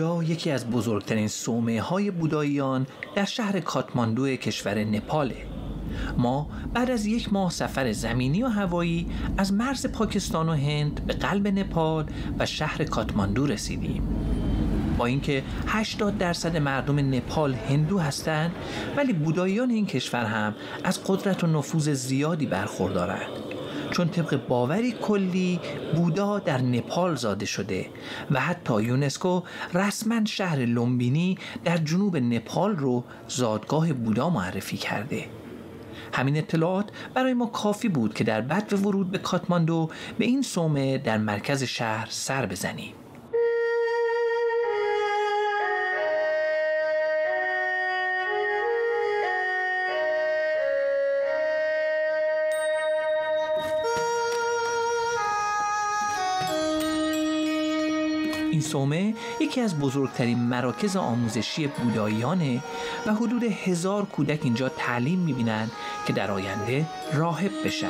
اینجا یکی از بزرگترین صومعه های بوداییان در شهر کاتماندو کشور نپاله. ما بعد از یک ماه سفر زمینی و هوایی از مرز پاکستان و هند به قلب نپال و شهر کاتماندو رسیدیم. با اینکه 80% مردم نپال هندو هستند، ولی بوداییان این کشور هم از قدرت و نفوذ زیادی برخوردارند، چون طبق باوری کلی بودا در نپال زاده شده و حتی یونسکو رسما شهر لومبینی در جنوب نپال رو زادگاه بودا معرفی کرده. همین اطلاعات برای ما کافی بود که در بدو ورود به کاتماندو به این صومعه در مرکز شهر سر بزنیم. این صومعه یکی از بزرگترین مراکز آموزشی بوداییانه و حدود 1000 کودک اینجا تعلیم می‌بینند که در آینده راهب بشن.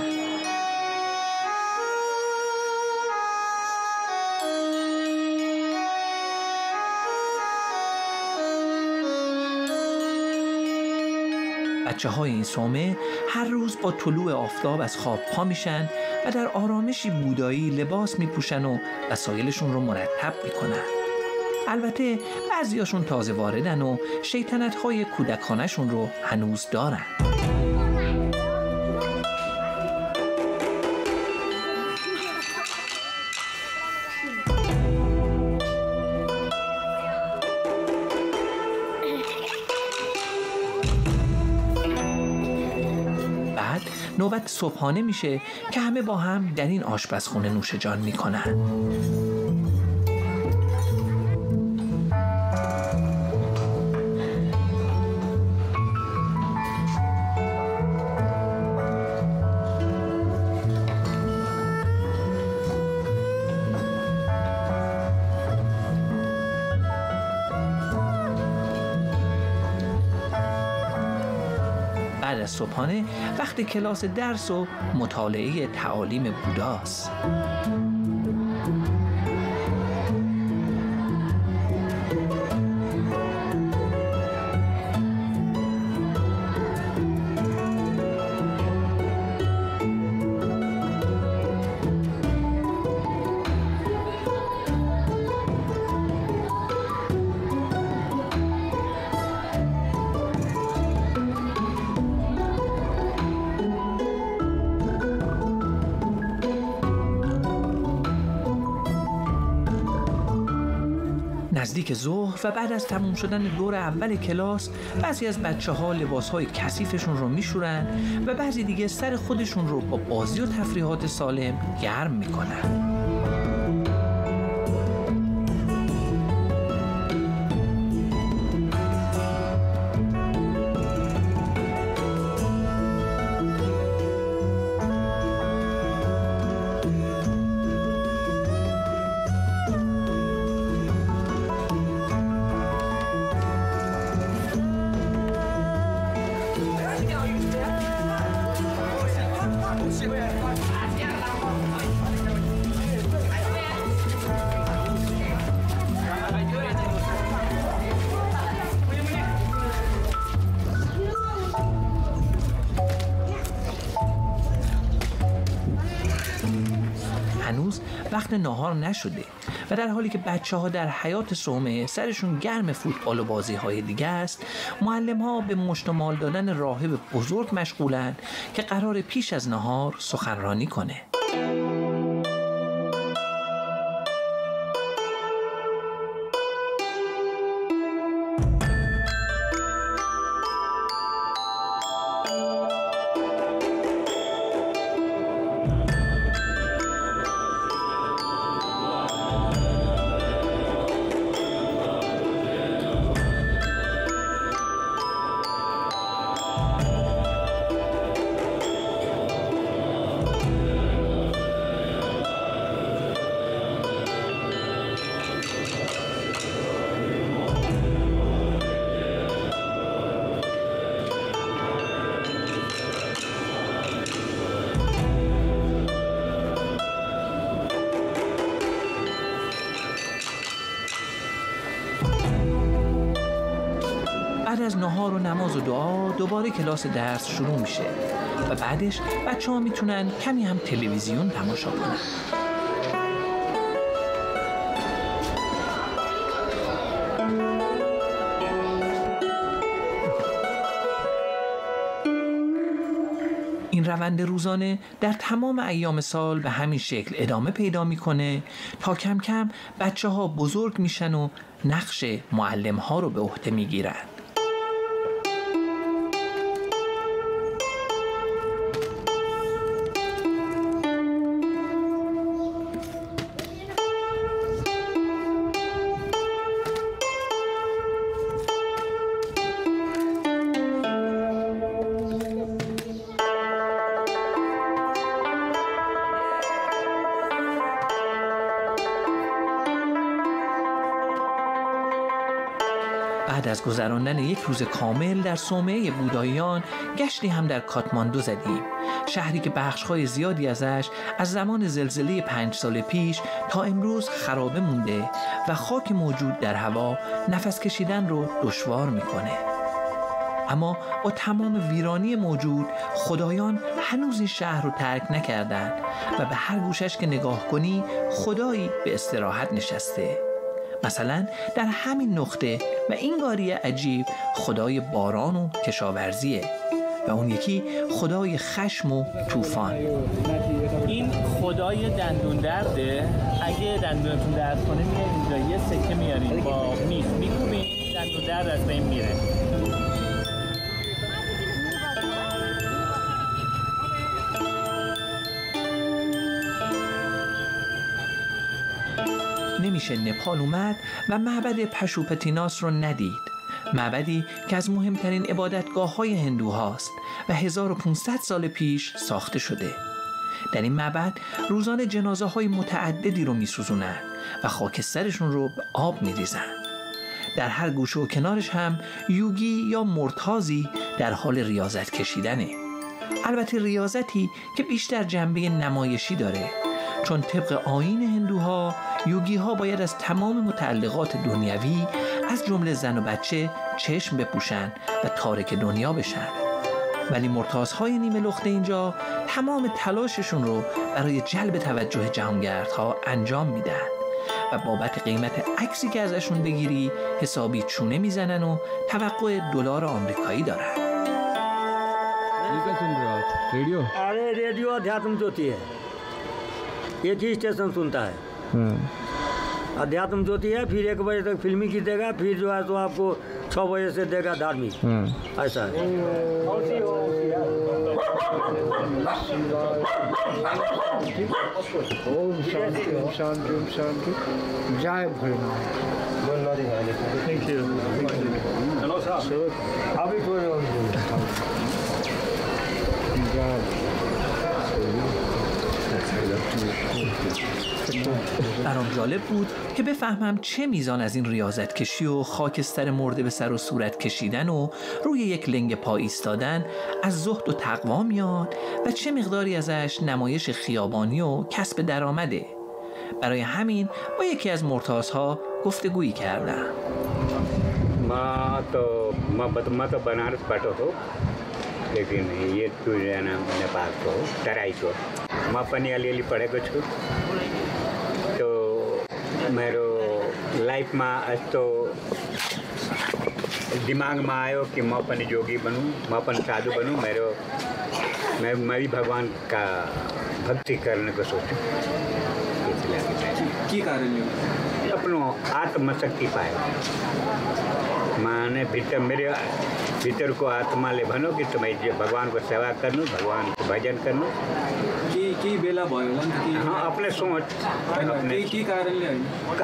بچه های این صومعه هر روز با طلوع آفتاب از خواب پا میشن و در آرامشی بودایی لباس میپوشن و وسایلشون رو مرتب میکنن. البته بعضیاشون تازه واردن و شیطنت های کودکانشون رو هنوز دارن. نوبت صبحانه میشه که همه با هم در این آشپزخونه نوش جان میکنن. بعد از صبحانه وقت کلاس درس و مطالعه تعالیم بوداست. نزدیک ظهر و بعد از تموم شدن دور اول کلاس، بعضی از بچه‌ها لباس‌های کثیفشون رو می‌شورن و بعضی دیگه سر خودشون رو با بازی و تفریحات سالم گرم می‌کنن. هنوز وقت ناهار نشده و در حالی که بچه‌ها در حیاط صومعه سرشون گرم فوتبال و بازی‌های دیگه است، معلم‌ها به مشتمال دادن راهب بزرگ مشغولن که قرار پیش از ناهار سخنرانی کنه. نماز و دعا دوباره کلاس درس شروع میشه و بعدش بچه ها میتونن کمی هم تلویزیون تماشا کنن. این روند روزانه در تمام ایام سال به همین شکل ادامه پیدا میکنه تا کم کم بچه ها بزرگ میشن و نقش معلم ها رو به عهده میگیرن. بعد از گذراندن یک روز کامل در صومعه بوداییان، گشتی هم در کاتماندو زدیم، شهری که بخش‌های زیادی ازش از زمان زلزله 5 سال پیش تا امروز خرابه مونده و خاک موجود در هوا نفس کشیدن رو دشوار میکنه. اما با تمام ویرانی موجود، خدایان هنوز این شهر رو ترک نکردن و به هر گوشش که نگاه کنی خدایی به استراحت نشسته. مثلا در همین نقطه و این گاری عجیب خدای باران و کشاورزیه و اون یکی خدای خشم و طوفان. این خدای دندون درده. اگه دندونتون درد کنه میاد اینجا یه سکه میاریم با میخ میکنیم دندون درد از بین میره. نمیشه نپال اومد و معبد پشوپتیناس رو ندید، معبدی که از مهمترین عبادتگاه های هندو هاست و 1500 سال پیش ساخته شده. در این معبد روزانه جنازه های متعددی رو میسوزونن و خاکسترشون رو به آب میریزن. در هر گوشه و کنارش هم یوگی یا مرتازی در حال ریاضت کشیدنه، البته ریاضتی که بیشتر جنبه نمایشی داره، چون طبق آیین هندوها یوگی ها باید از تمام متعلقات دنیوی از جمله زن و بچه چشم بپوشن و تارک دنیا بشن، ولی مرتازهای نیمه لخته اینجا تمام تلاششون رو برای جلب توجه جهانگردها انجام میدن و بابت قیمت عکسی که ازشون بگیری حسابی چونه میزنن و توقع دلار آمریکایی دارن. آره رادیو آدھیاتم جوتیه. یه چیز استیشن سنتا ہے. अध्यात्म ज्योति है, फिर 1 बजे तक फिल्मी की देगा, फिर जो है तो आपको 6 बजे से देगा धार्मिक, ऐसा है. برام جالب بود که بفهمم چه میزان از این ریاضت کشی و خاکستر مرده به سر و صورت کشیدن و روی یک لنگ پا ایستادن از زهد و تقوا میاد و چه مقداری ازش نمایش خیابانی و کسب درآمده. برای همین با یکی از مرتازها گفتگویی کردم. ما تو بنارس پاتو تو لیکن یه تو جانم نپال تو ترائی تو ما پنی علیلی پڑھے گو چھو मेरो लाइफ में आज तो दिमाग में आयो कि मैं अपने योगी बनूं, मैं अपन साधु बनूं, मैं भी भगवान का भक्ति करने को सोचूं. क्या कारण है? अपनों आत्मशक्ति पाए. माने भीतर मेरे भीतर को आत्मा ले बनो कि तुम्हें भगवान को सेवा करना, भगवान को भजन करना. की बेला भयो कि हाँ अपने सोच अपने की कारण ले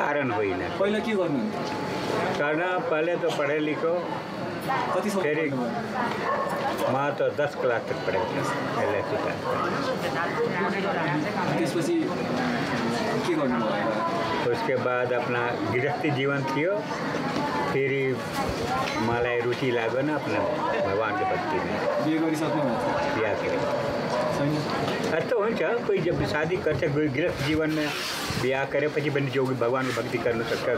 कारण होई न पहिला के गर्नु कारण पहिले त पढे लिखो कति फेरि मा त 10 क्लास तक पढे पहिले त्यसपछि के गर्नु भयो उसके बाद अपना गृहस्थी जीवन थियो फिर मलाई रुचि लाग्यो न अपना भगवान के भक्ति में ये गरि सक्नु भयो या के ऐसा होना कोई जब शादी करते गृहस्थ जीवन में ब्याह करे पची बन जो भगवान की भक्ति कर सकता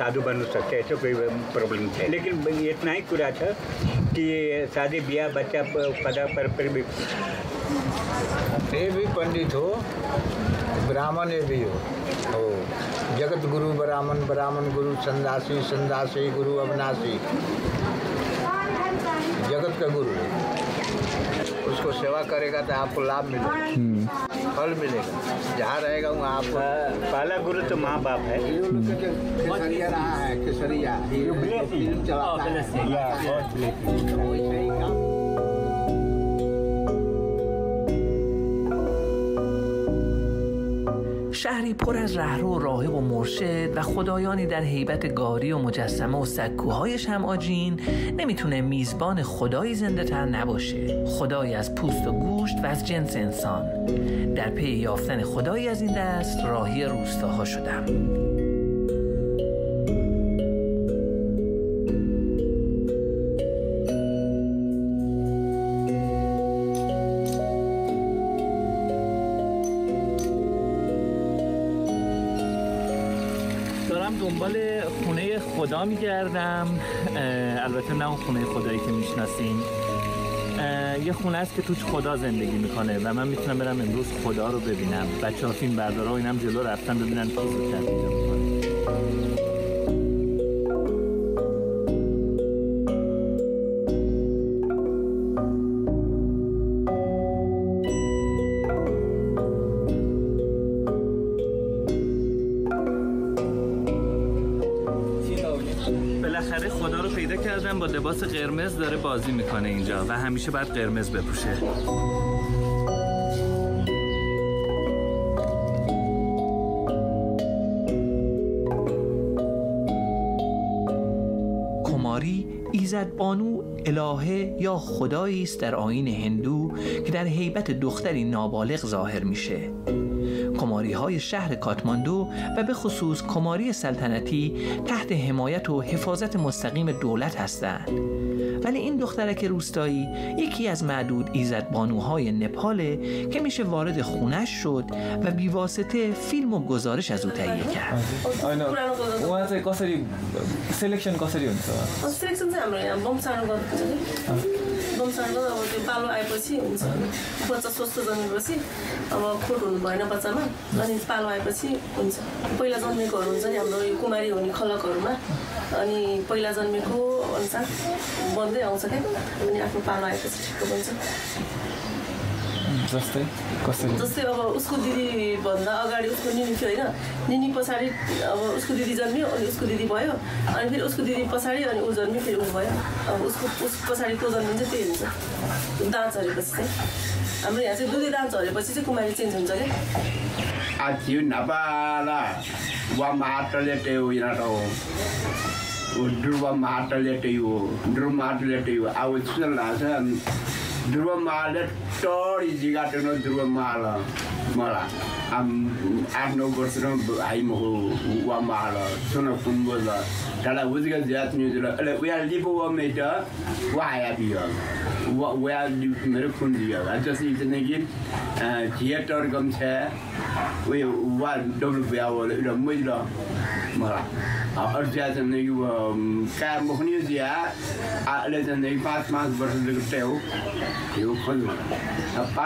साधु बन सकते ऐसा कोई प्रॉब्लम है। लेकिन इतना ही कुरा था कि शादी ब्याह बच्चा पदा पर भी ये भी पंडित हो ब्राह्मण ये भी हो जगत गुरु ब्राह्मण ब्राह्मण गुरु संन्यासी संन्यासी गुरु अविनाशी जगत का गुरु उसको सेवा करेगा तो आपको लाभ मिलेगा फल मिलेगा जहाँ रहेगा वहाँ आपको पहला गुरु तो माँ बाप है। केसरिया रहा है केसरिया चलाता है। شهری پر از رهرو و راهب و مرشد و خدایانی در هیبت گاری و مجسمه و سکوهای شمعاجین نمیتونه میزبان خدایی زنده تر نباشه. خدایی از پوست و گوشت و از جنس انسان. در پی یافتن خدایی از این دست راهی روستاها شدم. دنبال خونه خدا میگردم، البته نه اون خونه خدایی که میشناسیم، یه خونه است که توش خدا زندگی میکنه و من میتونم برم امروز خدا رو ببینم. بچه ها فیلم بردارا اینم جلو رفتن ببینن چی زودتر پیدا میکنه. با لباس قرمز داره بازی میکنه اینجا و همیشه باید قرمز بپوشه. کماری ایزد بانو الهه یا خدایی است در آیین هندو که در هیبت دختری نابالغ ظاهر میشه. کماری های شهر کاتماندو و به خصوص کماری سلطنتی تحت حمایت و حفاظت مستقیم دولت هستند. ولی این دخترک روستایی یکی از معدود ایزدبانوهای نپاله که میشه وارد خونش شد و بیواسطه فیلم و گزارش از او تهیه کرد. जस्तै अब उसको दिदीभन्दा अगाडि उसको निनी थियो हैन, निनी पछाडि अब उसको दिदी जन्मियो अनि उसको दिदी भयो अनि फेरि उसको दिदी पछाडि अनि उ जन्मियो फेरि उ भयो अब उसको पछाडि त्यो जन्मिन्छ त्यही हुन्छ। दाँत झरेपछि चाहिँ हाम्रो यहाँ चाहिँ दुधे दाँत झरेपछि चाहिँ कुमारी चेन्ज हुन्छ के आथियो नबाला वा माटले त्यो इनाटो ड्रुवा माटले त्यो ड्रु माटले त्यो आउ सुन लासन ध्रुव माल टोडी जिगा टनो ध्रुव माल मला आफ्नो गर्छौ भाइ म वा माल सुन कुम्बल डाला उजगा ज्यात न्यूज ल उया लिपो व मेटा वा या बियो उया मेरो कुन दियो जसले इतने कि थिएटर गम छ उयो वा डब्ल्यूबीआ ल मैले मला और ज्यात ने यु कार मोहनियो जिया आले जने 5 वर्ष लगते हो यो खोल 5%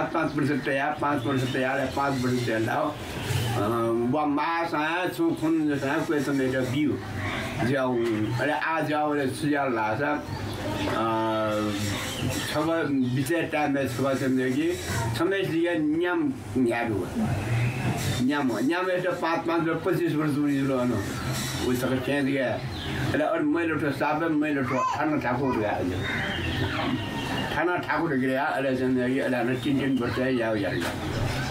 तया 5% तया 5% तया वा मास आ छु खुन जसा क्वेसन मेरो बिउ जाउ अरे आ जाउ रे सुयाल लासा सब बिचे टाइम में सुबह जिंदगी समय दिया न्याम न्यादु न्याम न्याम एटा 5-25 वर्ष दूरी लो न वो सब चेंज गया अरे और मैले तो साबे मैले तो खाना ठाकुर गयो खाना ठाकुर गया अरे जिंदगी अरे 3 वर्ष याव यार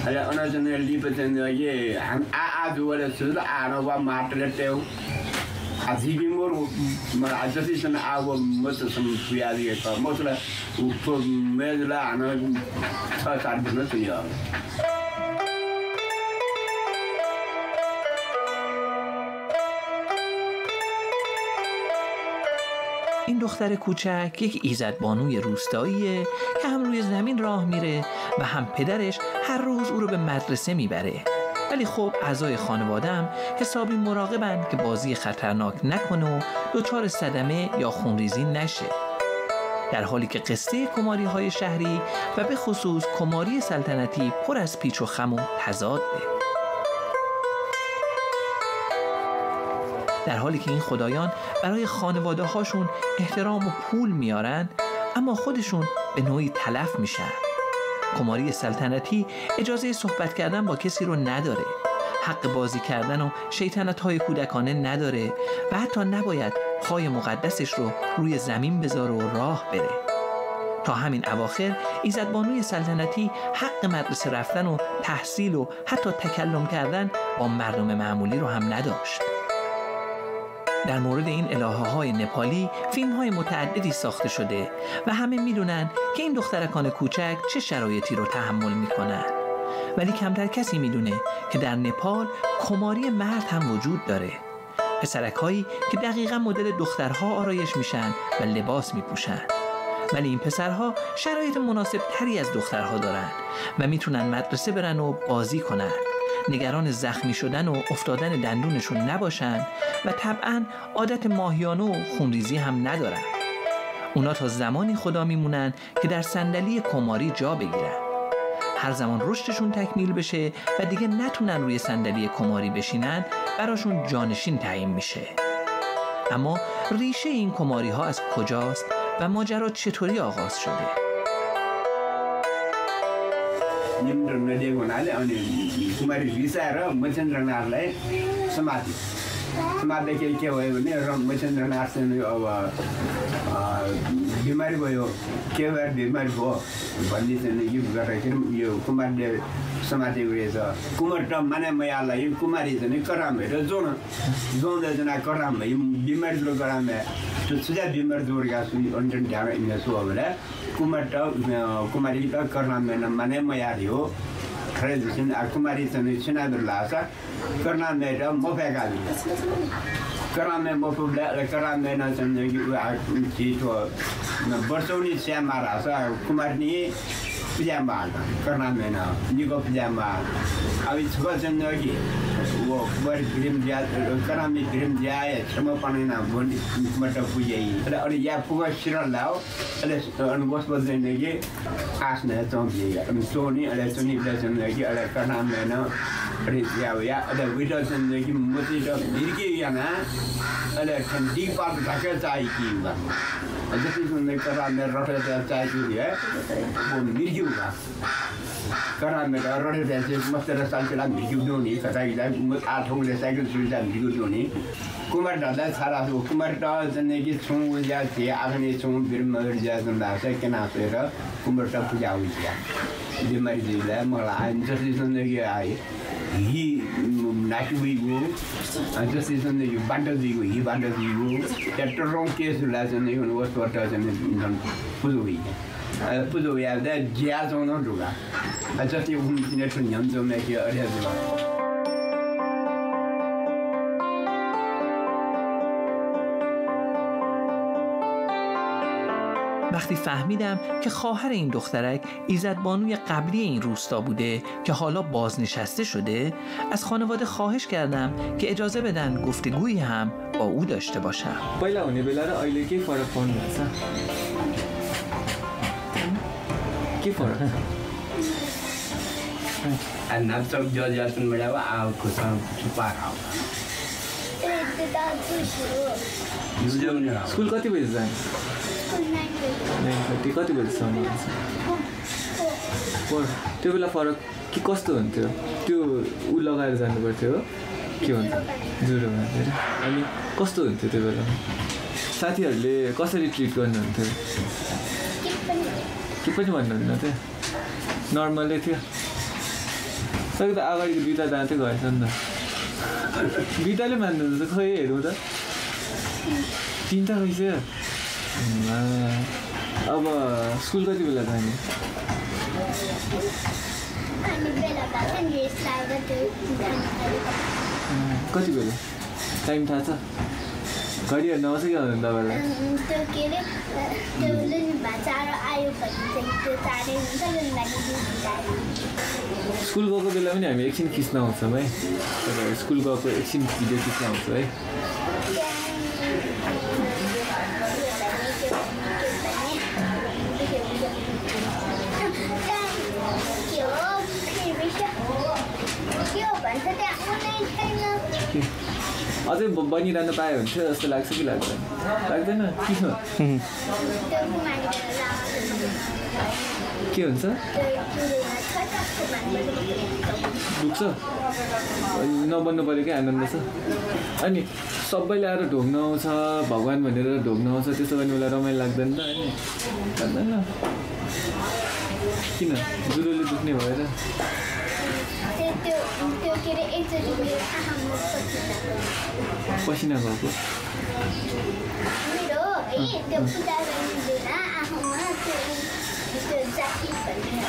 अरे अनजन लिपचन ये हम आ दुवाले सुदा आनो वा माटले टेउ आजीबी मोर म आजसी सन आव मत सम सुयाली का मतला उप मेजला आनो 6-7 दिन सुया این دختر کوچک یک ایزدبانوی روستاییه که هم روی زمین راه میره و هم پدرش هر روز او رو به مدرسه میبره. ولی خب اعضای خانواده‌ام حسابی مراقبن که بازی خطرناک نکنه و دچار صدمه یا خونریزی نشه. در حالی که قصه کماری های شهری و به خصوص کماری سلطنتی پر از پیچ و خم و تضاده. در حالی که این خدایان برای خانواده هاشون احترام و پول میارن، اما خودشون به نوعی تلف میشن. کماری سلطنتی اجازه صحبت کردن با کسی رو نداره، حق بازی کردن و شیطنت های کودکانه نداره و حتی نباید پای مقدسش رو روی زمین بذاره و راه بره. تا همین اواخر ایزدبانوی سلطنتی حق مدرسه رفتن و تحصیل و حتی تکلم کردن با مردم معمولی رو هم نداشت. در مورد این الهه های نپالی فیلم های متعددی ساخته شده و همه میدونن که این دخترکان کوچک چه شرایطی رو تحمل میکنن، ولی کمتر کسی میدونه که در نپال کماری مرد هم وجود داره. پسرک هایی که دقیقا مدل دخترها آرایش میشن و لباس میپوشن، ولی این پسرها شرایط مناسب تری از دخترها دارن و میتونن مدرسه برن و بازی کنن، نگران زخمی شدن و افتادن دندونشون نباشن و طبعا عادت ماهیانه و خونریزی هم ندارن. اونا تا زمانی خدا میمونن که در صندلی کماری جا بگیرن. هر زمان رشدشون تکمیل بشه و دیگه نتونن روی صندلی کماری بشینن، براشون جانشین تعیین میشه. اما ریشه این کماری ها از کجاست و ماجرا چطوری آغاز شده؟ بیماری باید که ور بیماری با بندی سنگی بگره کرم یو کمار ده سماتی بریزا کمار تا منه میالا یو کماری زنی کرامه را زون ده زنه کرامه یو بیماری رو کرامه تو سجا بیمار دورگا سوی انجن دیامه ایمه سو آوله کمار تا کماری تا کرامه نه منه میالیو خریدشن اکماری سنی چنه برلاسا کرامه تا مفقا بیده کرامه مفقا کرامه نه سنگی چی تو برسونی سیما راسا کمرنی پیام باد کرنام مینا نیگو پیام باد. اولی صبح زندگی و بار گریم جای کرنامی گریم جایه شما پانی نبودی مطمئن بودی. اون یا پویا شیرال داو اون گوش با زندگی آش نه تون بیه. اون سونی اون سونی بذار زندگی اون کرنام مینا پریزیا و یا اون ویدال زندگی موتی دار دیگی یا نه اون کندی پار دکه زایی کیم. اجازه زندگی کرنام رفته زایی کیه بومیگی کرامه داره دست مسترسان کلا میگیونی کتایی داری آتونه سعی کنیم میگیونی کمر داده سراغ او کمر داده نگی چون جاتی آخری چون بیمار جاتون داشته که ناسیرا کمر تا پجایی جا بیماری دیده ملایم جستیشون نگی ای یی نشویی گو جستیشون نگی باندازی گو یی باندازی گو چطور رونکیس لازم نیون وقت وقتا زمین پذوری پودو یادت جیاز آنان رو گرفت. اجازه اون نشون نیامدم که آریه دلار. وقتی فهمیدم که خواهر این دخترک ایزدبانوی قبلی این روستا بوده که حالا بازنشسته شده، از خانواده خواهش کردم که اجازه بدن گفتگویی هم با او داشته باشم. بالا اونه بلاره آیلگی فارفون نزد. अन्ना तो जो जासून मिला हुआ आव कुसाम छुपा रहा हूँ। स्कूल कती बजे जाएं? नहीं कती कती बजे सामने। पर तेरे वाला फरक कि कॉस्ट होने हो? तू उल्लागार जाने पड़ते हो? क्यों? ज़रूर है तेरे। अभी कॉस्ट होने तेरे वाला। साथी अगले कॉस्टली ट्रीट करने होते। किपनी बनने ना थे, नॉर्मल ही थे। तो क्या आगे की बीता जानते हो ऐसा ना? बीता ले मैंने तो कोई ऐड होता? तीन तक ही से। अब स्कूल का दिवस था नहीं? कब दिवस? टाइम था सा? कडी हेर्न आउँछ कि हुँदैन तपाईलाई त्यो के रे त्यो बुले नि भाचारो आयो भने चाहिँ त्यो चाँडै हुन्छ नि लागि स्कुल गएको बेला पनि हामी एकछिन खिच्न आउँछौँ है तपाईहरु स्कुल गएको एकछिन भिडियो खिच्न आउँछौँ है अझै बनिरहन पाए हुन्थ्यो जस्तो लाग्छ कि लाग्दैन लाग्दैन के हुन्छ दुख्छ नबन्नु पर्यो क्या आनन्द छ अनि सबैले आएर ढोग्न आउँछ भगवान भनेर ढोग्न आउँछ त्यसो भने मलाई रमाइलो लाग्दैन त हैन लाग्दैन किन जुरोले दुख्ने भएर पसिना गएको मेरो ए त्यो पूजा गर्दिन आमा त्यो जाति भन्ने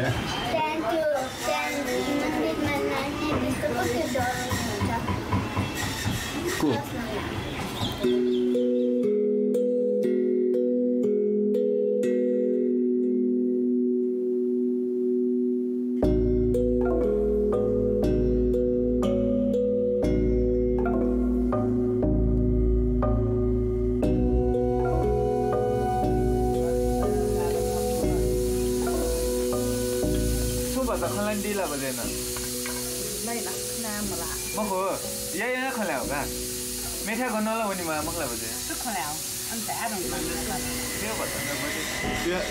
त्यहाँ मन्दिरमा लाने त्यसको कस्तो डर हुन्छ को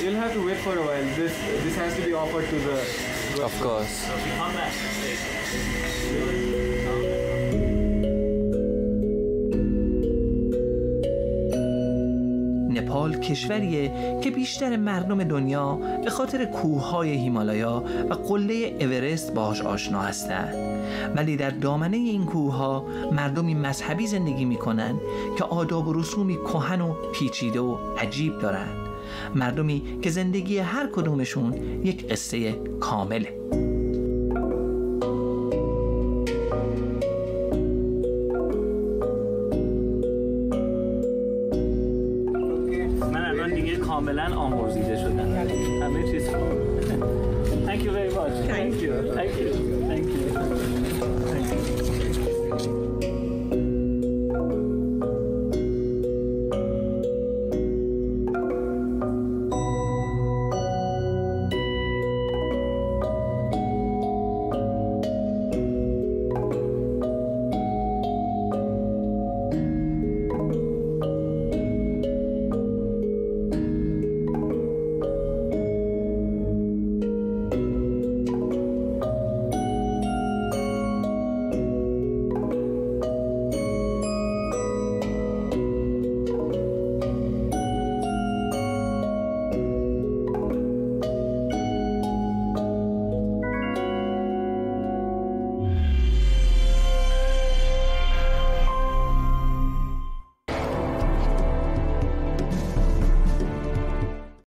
You'll have to wait for a while. This has to be offered to the group. Of course. نپال کشوریه که بیشتر مردم دنیا به خاطر کوههای هیمالایا و قله اورست باهاش آشنا هستند. ولی در دامنه این کوهها مردمی مذهبی زندگی میکنن که آداب و رسومی کهن و پیچیده و عجیب دارن. مردمی که زندگی هر کدومشون یک قصه کامله. Thank you very much. Thank you. Thank you. Thank you. Thank you.